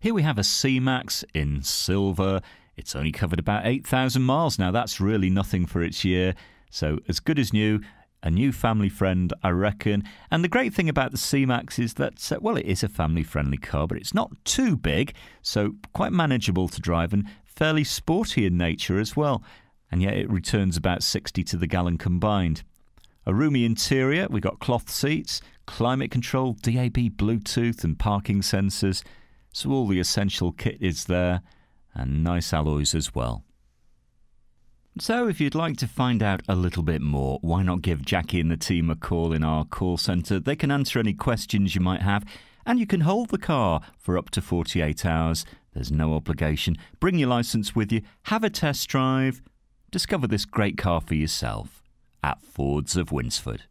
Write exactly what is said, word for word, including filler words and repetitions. Here we have a C-Max in silver. It's only covered about eight thousand miles now. That's really nothing for its year. So as good as new, a new family friend, I reckon. And the great thing about the C-Max is that, well, it is a family-friendly car, but it's not too big, so quite manageable to drive and fairly sporty in nature as well. And yet it returns about sixty to the gallon combined. A roomy interior, we've got cloth seats, climate control, D A B, Bluetooth and parking sensors. So all the essential kit is there, and nice alloys as well. So if you'd like to find out a little bit more, why not give Jackie and the team a call in our call centre? They can answer any questions you might have, and you can hold the car for up to forty-eight hours. There's no obligation. Bring your licence with you, have a test drive, discover this great car for yourself at Fords of Winsford.